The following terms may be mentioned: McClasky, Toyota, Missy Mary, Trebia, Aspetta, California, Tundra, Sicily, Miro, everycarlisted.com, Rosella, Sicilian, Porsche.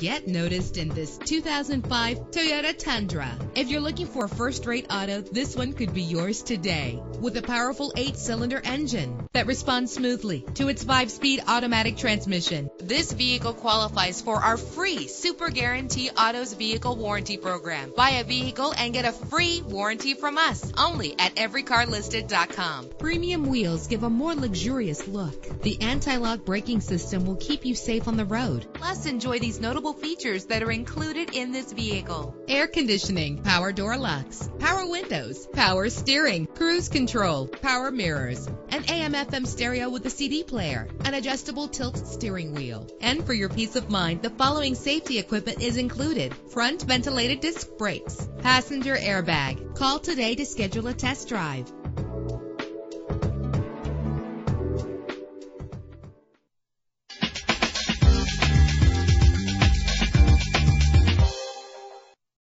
Get noticed in this 2005 Toyota Tundra. If you're looking for a first-rate auto, this one could be yours today. With a powerful 8-cylinder engine that responds smoothly to its 5-speed automatic transmission, this vehicle qualifies for our free Super Guarantee Autos Vehicle Warranty Program. Buy a vehicle and get a free warranty from us, only at everycarlisted.com. Premium wheels give a more luxurious look. The anti-lock braking system will keep you safe on the road. Plus, enjoy these notable features that are included in this vehicle: air conditioning, power door locks, power windows, power steering, cruise control, power mirrors, an AM/FM stereo with a CD player, an adjustable tilt steering wheel. And for your peace of mind, the following safety equipment is included: front ventilated disc brakes, passenger airbag. Call today to schedule a test drive.